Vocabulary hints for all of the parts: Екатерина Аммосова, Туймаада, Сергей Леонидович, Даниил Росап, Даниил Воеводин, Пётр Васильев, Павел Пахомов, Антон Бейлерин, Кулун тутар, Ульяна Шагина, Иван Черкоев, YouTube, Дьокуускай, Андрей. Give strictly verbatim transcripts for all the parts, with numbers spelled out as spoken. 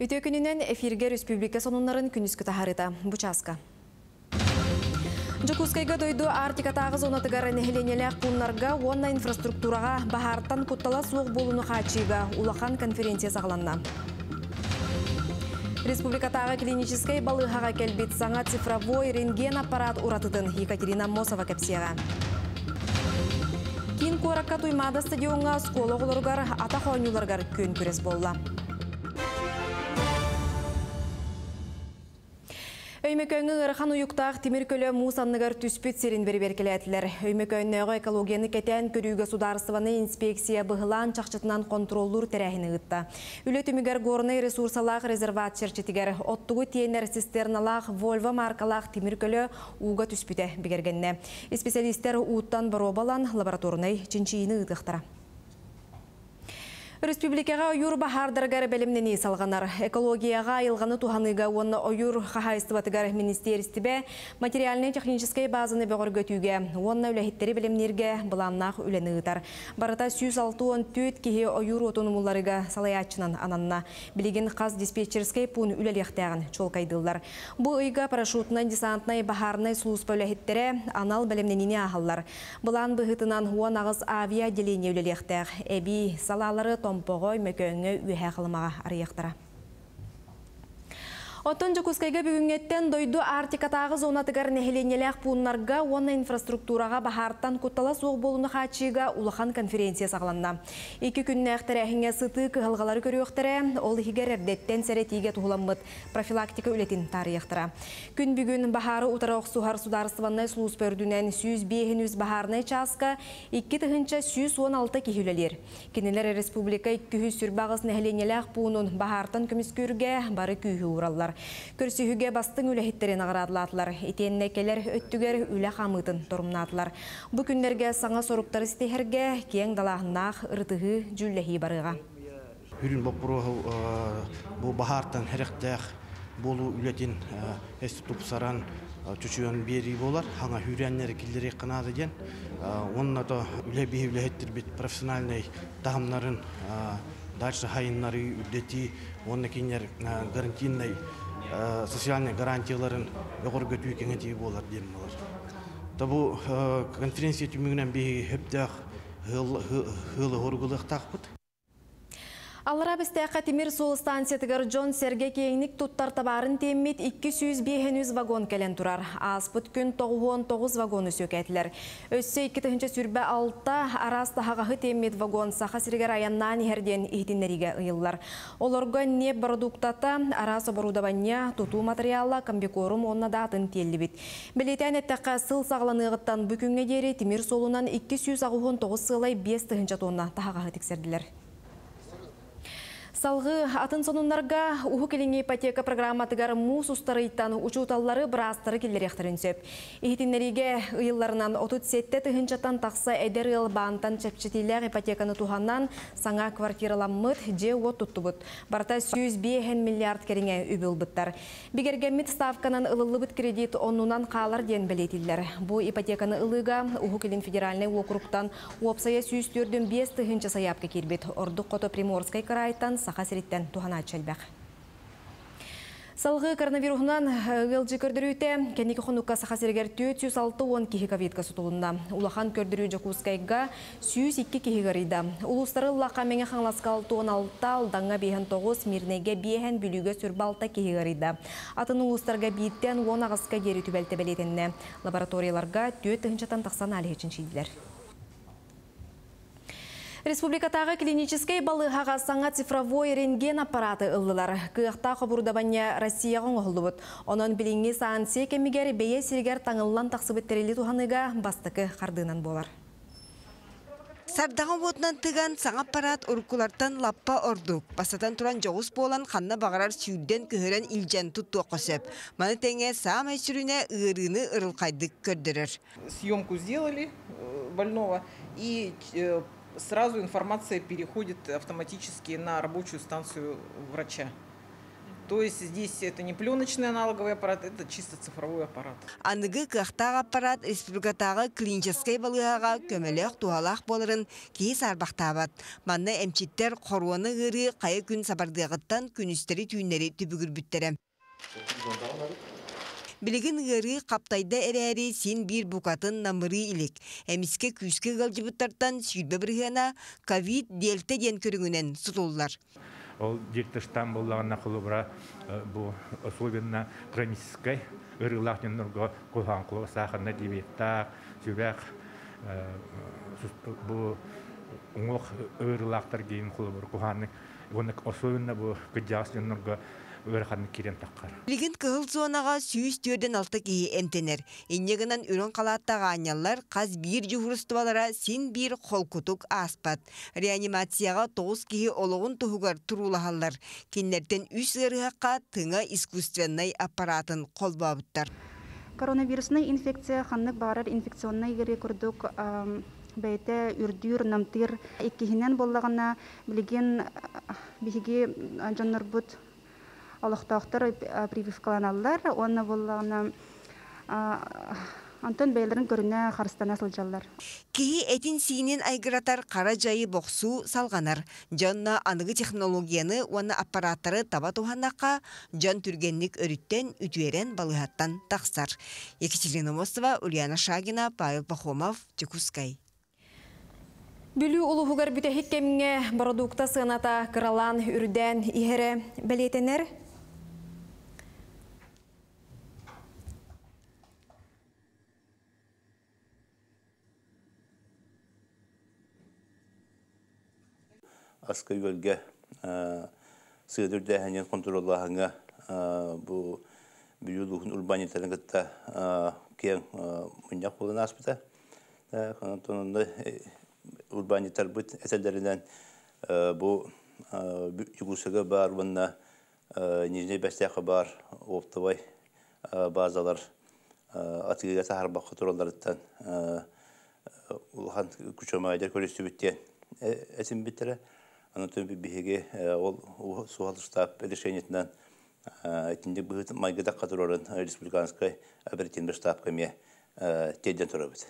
Үтө күнінен эфирге республика сонунларын күнүскү тахарыта. Бучаска. Жокускайга дойду Арктика тағыз онатыгары нехеленелі куннарга онна инфраструктураға бахартан куттала суық болуну хачига улахан конференция сағыланна. Республика тағы клинической балыхаға келбет саңа цифровой рентген аппарат уратыдын Екатерина Аммосова кепсеға. Кин коракка Туймаада стадионға скологолоргар ата хонюларгар күн күрес болла. Өймекөңі ғырхан ұйықтақ теміркөлі мұсанныгар түспет серін берберкелетілер. Өймекөңігі экологияны кетен көрігі сударсываны инспекция бұғылан чақчытынан контроллур тәрәхіні ғытта. Үлетімігер ғорны ресурсалақ резерват шерчетігер. Оттығы тиенер цистерналақ, Вольва маркалақ теміркөлі ұға түспеті бігергенне. Специалистер ұттан баробалан лабораторнай чинчиіні ғытықтара. Республикаға ойыр бахардыргар бәлімнені салғанар. Экологияға айылғаны туханыға оны ойыр қағайыстыватығар министерістібе материальны-техническай базаны бөгіргөтуге, оны өләхеттері бәлімнерге бұламнақ өләні ғытар. Барыта сто шестьдесят четыре кеге ойыр отонымыларыға салаячынан ананна. Білеген қаз диспетчерскай пун өләлектәғін чолкайдылар. Бұ ұйға парашютнай, десантнай, бахарнай сұлыспа өләхеттері анал бәлімненіне ағалар. Бұлан бұғытынан хуан ағыз авиа делене өләлектәғ. Әби салалары Томпогой мекеңі үйәғылымаға арияқтыра. Отын жокускайга бүгінгеттен дойду Арктика тағы зонатығар нехеленелек пуннарға онна инфраструктураға бахарттан куттала суық болуны хачиға улахан конференция сағыланна. Екі күнне әқтірәхіңе сыты кығылғалары көрі өқтірі, ол егер әрдеттен сәретиге тұғыламыд профилактика өлетін тарияқтыра. Күн бүгін бахары ұтарақ сухар сударсываннай сұлыс бөрдінен сто бес бахарнай часқа екі тұхынша сто он алты кехілелер. Кенелер республика күхі сүрбағыз нехеленелек пунын бахарттан көміскүрге бары күхі ураллар. Көрсіхіге бастың үләхеттерін ағырадылатылар. Етеннекелер өттігер үлі қамытын тұрымнатылар. Бұ күндерге саңа сорыптары стейхерге кең далағынақ ұртығы жүлләхи барыға. Үрін бұл бағартан әріқтәқ болу үләтін әсті тұпсаран түшіген бері болар. Хаңа үрәнлері келдері қынады ден. Онына да үләбе үләхеттер бет профессиональный тағымларын дальше хайынлары үлдеті, онына кейінер гарантийный социальные гарантии өкөргөтүү кеңети болар дем болар. Табу конференция түмүгүнөн бери хептак хылы хоргулук такпыт. Аллара бестеқа темир сол станциятыгар Джон Сергей кейінік туттар табарын теммет двести пятьдесят вагон кәлен тұрар. Аспыт күн тоғыз вагоны сөкәтілер. Өссе екі сүрбе алта арастағағы теммет вагон сақа сіргер аяннан ерден ихтинлеріге ұйылар. Оларға не продуктата, арасы барудабанне, туту материала, комбикорум онна датын телі бет. Білетен әттәқа сыл сағыланығыттан бүкінге дері темир солынан двести девяносто девять сылай бес тонна тағағы тексерділер. Салғы атын сонунларга уху келеңе ипотека программатыгар мус устарыйттан учуталлары бұрастары келдеректірін сөп. Ихтинлериге ұйылларынан отутсетті тұхынчатан тақса әдер ел баантан чәпчетейлер ипотеканы туғаннан саңа квартираланмыт же от тұтты бұд. Барта сто бес миллиард кереңе үбіл бұттар. Бігергеммет ставканан ұлылы бұд кредит оннунан қалар ден білетілдер. Бұ ипотеканы ұлыға уху келен федеральный округтан уапсая сто сорок пять тұхынча саяпке кербет. Ордық қото Приморскай қарайтан қасіреттен туғана чәлбәқ. Салғы коронавирусынан ғылжы көрдіруіте, кәнекі құныққа сақасергер төрт жүз алты кехі ковидқа сұтылында. Улахан көрдіру жакускайға сто два кехі ғарыйда. Улыстары лақа мәне қаңласкал он алты алданға бейін тоғыз, мирнеге бейін бүлігі сүрбалта кехі ғарыйда. Атын улыстарға бейттен он ағысқа гері түбәлті бәлетінне. Лабораторияларға төрт жүз тоқсан Республика тағы клинической балыхаға саңа цифровой рентген аппараты ұлылар. Кыақта қобырдабанне Россия ғоңғылды бұд. Оның біліңе саансе кемігер бейе сергер таңылылан тақсыбеттерелі туғаныға бастықы қардынан болар. Сардағын отынан тыған саң аппарат ұрқылардан лаппа ордук. Басатан тұран жоғыз болан қанна бағарар сүйден көхірен илжен тұттуа қосып. Маны тәңе саам әшіріне ұғырыны ұрылқайдық көрдірір. Съемку сделали больного и сразу информация переходит автоматически на рабочую станцию врача. То есть здесь это не пленочный аналоговый аппарат, это чисто цифровой аппарат. Аныгы кыахтаг аппарат республикатагы клинический балыгага көмөлөк туалак болырын кейс арбактабат. Манна эмчиттер коруаны кыры кайы күн сабардыгыттан күнүстери түйүннери түбүгүрбүттере. Билигин гыры каптайда эрери син бир букатын намыры илик. Эмиске күске калжыбыттартан сүйбө биргена ковид делте ден көрүнгүнөн сутуллар. Ол дикташтан болгонна кулубра бу особенно хронической ырылахтын нурго кулган кулу сахарна дебетта сүбак бу уңок ырылахтар кийин кулубур кулганны вонак особенно бу кыдястын нурго Легенд Кылсуанага сүйс түйден алты кей эмтенер. Иннегінен үрін қалаттағы анялар қаз бір жүгірістівалара сен бір қолкутук аспат. Реанимацияға тоғыз кей олығын тұғығар тұрулағалар. Кенлерден үш ғырғаққа тыңа искусственный аппаратын қолбауыттар. Коронавирусный инфекция қанық бағарар инфекционный рекордук бәйті үрдір намтыр. Еккігінен болағына білген бігіге жаннар бұд. Аллахтахтар прививкаланалар, онна боллана Антон Бейлерин көріне қарыстана сылжалар. Кейі әтін сиінен айгыратар қара жайы боқсу салғанар. Жанна анығы технологияны оны аппараттары таба туханнаққа, жан түргенлік өріттен үтверен балығаттан тақсар. Екатерина Аммосова, Ульяна Шагина, Павел Пахомов, Чекускай. Бүлі ұлығығар бүтәхет кәміңе барадуқта сығыната қыралан үрден иғірі бәлетенер. Асқы өлге сығыдырдәхінен контролағыңа бүлі ұлығын урбанитарын күтті кен мұнда қолын аспыта. Қанатонында урбанитар быт эсерлеринен бу югусага бар бунна нижний бестяха бар оптовай базалар атыга тарбакка туралардан улхан күчөмайдер көрүстүбүттен эсин битере анатом бибиге ол суал штаб решениетинен этинде быт майгада катырорун республиканскай обертин штаб кеме теден турабыт.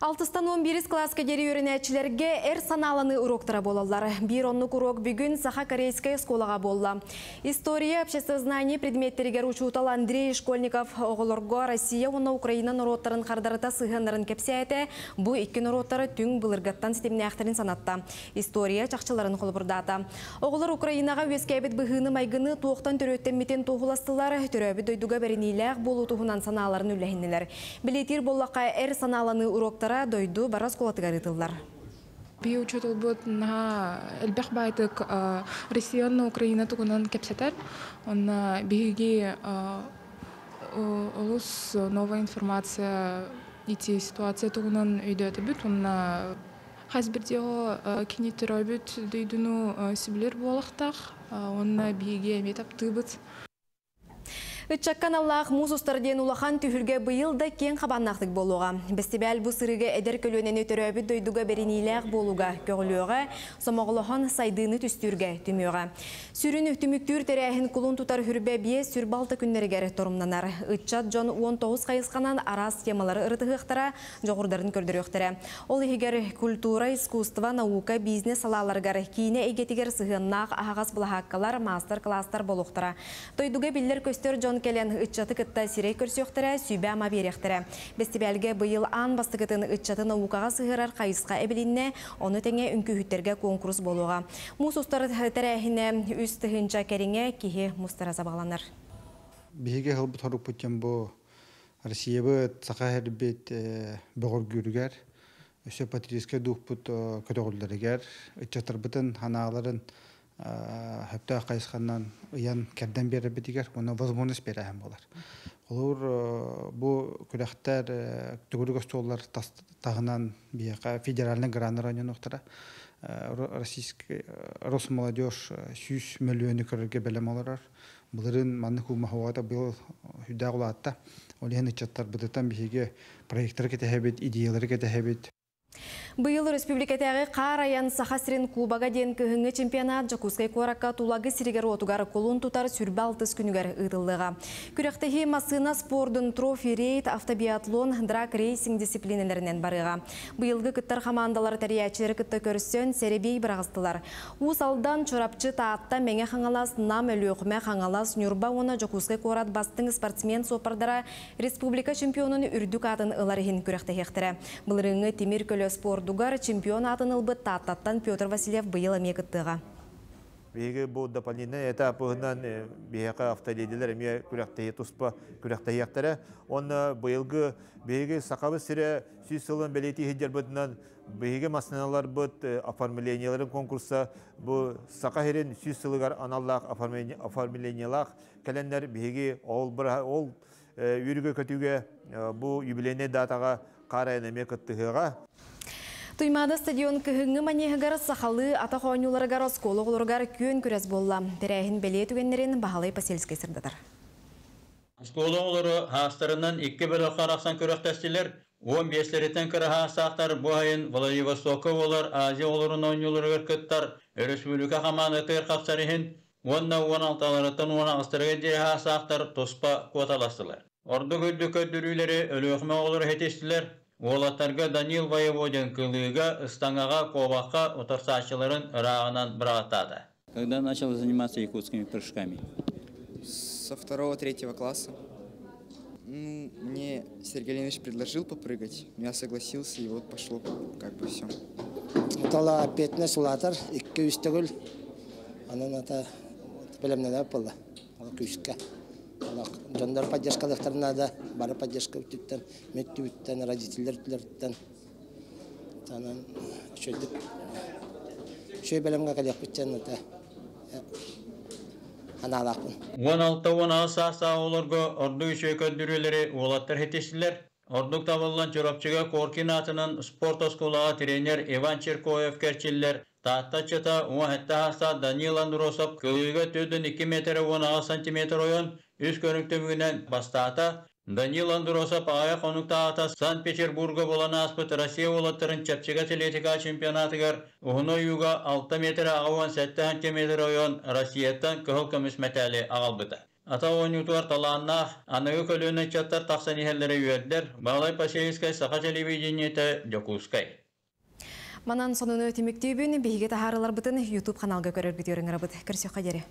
Алтыстан он бирис класс кадери өрінәчілерге әр саналаны уроктара болалар. Бір онлық урок бүгін Саха Корейская школаға болла. История, обществознание предметтерігер учутал Андрей школьников оғылырға Россия, оны Украина народтарын қардарыта сығандарын кепсе әті. Бұ икі народтары түн бұлырғаттан сетеміне әқтірін санатта. История чақчыларын қолбырдата. Оғылыр Украинаға өскәбет бұғыны майгыны тоқтан түреттенметін тоғыластылар. Түрәбі дойдуға бәрінейләқ болу тұғынан саналарын үләхінілер. Білетер боллаққа әр саналаны уроктар дойду барас колотыгарытыллар. Би учутул бут на элбэх байтык Россияны Украина тугунан кепсетер. Онна биги улус новая информация ити ситуация тугунан үйдөтө бүт. Онна хазбирдего кинитер бүт дүйдүнү сиблер болактак. Онна биги метап тыбыт. Үтчак каналлах музустарден улахан түхүлге быйыл да кен қабаннақтық болуға. Бестебәл бұ сырыға әдер көлінен өтерөбі дойдуға беренейләқ болуға көгіліға, сомағылыған сайдыны түстүрге түмеуға. Сүрін үктіміктүр тәрәхін кулын тұтар хүрбе бие сүр балты күннергері тұрымнанар. Үтчат жон он тоғыз қайысқанан арас темалары ұрытығықтара жоғырдарын көрдіріқтірі. Ол егер культура, искусства, наука, бизнес салаларғар кейіне егетігер сығыннақ ағас бұлахаққалар мастер-кластар болуқтыра. Дойдуға білдер көстер жон келен ыччаты кытта сирей көрсөктөрө сүйбө ама беректире. Бестебелге быйыл ан бастыкытын ыччаты наукага сыгырар кайыска эбилинне, ону теңе үңкүһүттөргө конкурс болууга. Мусустар тарахине үз тыгынча кериңе кихи мустараза багланар. Биге хылбы торук путем бу Россиябы сахар бит бөгөр күргөр, өсө патриске дух пут көтөгүлдөргөр, ыччатыр бытын ханаларын Хәптә қайысқаннан ұян кәрден бері бітігер, оны возможность бері әм болар. Олар бұл күләқтәр түгілік ұстолар тағынан федеральный граныр әнен ұқтыра. Росмолодеж сүйіс мөліөні көрірге бәлем оларар. Бұларын маңны көмағуғада бұл үйді ғылатта. Олен ұтчаттар бұдытан бігеге проекттар кеті әбет, идеялар кеті әбет. Быйыл республикатағы қараян Сахасрин Кубаға денкі ғыңы чемпионат Жакускай Коракка тулагы сирегер отугары колун тутар сүрбі алтыз күнігер ұйдылыға. Күректегі масына спордың трофи рейд, автобиатлон, драк рейсинг дисциплинелерінен барыға. Быйылғы күттар хамандалар тәриячері күтті көрістен сәребей бірағыстылар. Уыз алдан чорапчы таатта мәне хаңалас, нам әліуқме хаңалас, нүрба оны Жакускай Корат бастың спортсмен сопардара республика чемпионын үрдік атын ыларығын күректігектірі. Бұлырыңы темир көлі спордугар чемпион атын ылбы тааттаттан Пётр Васильев быйыл амекіттіға. Беги был дополнительный этап, бега автоледилер, мне куряхтая туспа, куряхтая хтера. Он беги, беги сакавы сире, сюсилан белети хидер беднан, беги масналар бед, афармиленияларым конкурса, бу сакахерин сюсилгар аналлах афармилениялах, календар беги ол бра ол юрге катюге, бу юбилейный датага карайна мне каттыга. Туймаада стадион кыһыҥҥы маньыһыгар сахалы атахооньууларыгар осколоох олоругар күөн көрөс болла. Тэрэйин белиэ түгэннэрин баһалай посельский сырдатар. Осколоох олору хаастарынан икки бөлөккө арахсан көрөктөстилер, он беслеритен кыра хаастаактар буайын Владивостокко болар Азия олорун ооньууларыгар кыттар, республика хамааны тыыр капсарыһын, уонна уон алталарытын уон агыстырыгар дии хаастаактар тоспа куоталастылар. Орду көйдү көйдүрүүлери өлөөхмө олору хетистилер. Волатарга Даниил Воеводин Кылыга, Станага, Коваха, Утарсачиларин, Рагнан Братада. Когда начал заниматься якутскими прыжками? Со второго, третьего класса. Ну, мне Сергей Леонидович предложил попрыгать, я согласился, и вот пошло как бы все. Тала пятнадцать латар, и кюстегуль, она на то, прям не напала, кюстка. Жандар поддержка докторна да, бара поддержка утюктен, метюктен, родителей утюктен. Танан, что это? Что я белем как я путен это? Она лапун. Вон алта вон аса са олорго, орду еще кадюрилери, волаттер хитистилер. Ордукта воллан чорапчига координатынан спортоскула тренер Иван Черкоев керчиллер. Таатачата уахта аса Даниил Росап кылыга төдөн эки метр он сантиметр ойон. Үз көрүктөмүнөн бастаата Даниил Росап аяк онуктаата Санкт-Петербурга болан аспыт Россия олаттарын чапчыга атлетика чемпионатыгар угунуюга алты метр агаван сәттән метр ойон Россияттан кыл көмүс мәтәле агалбыта. Ата оюнутуар талаанна аныгы көлөнө чаттар таксан иһеллери үйөддер. Балай Пашевская саха телевидениете Жакускай. Манан сонуну өтүмүктүбүн биге тахарылар бүтүн YouTube каналга көрөр бүтүрүңөр бут. Кирсе кадери.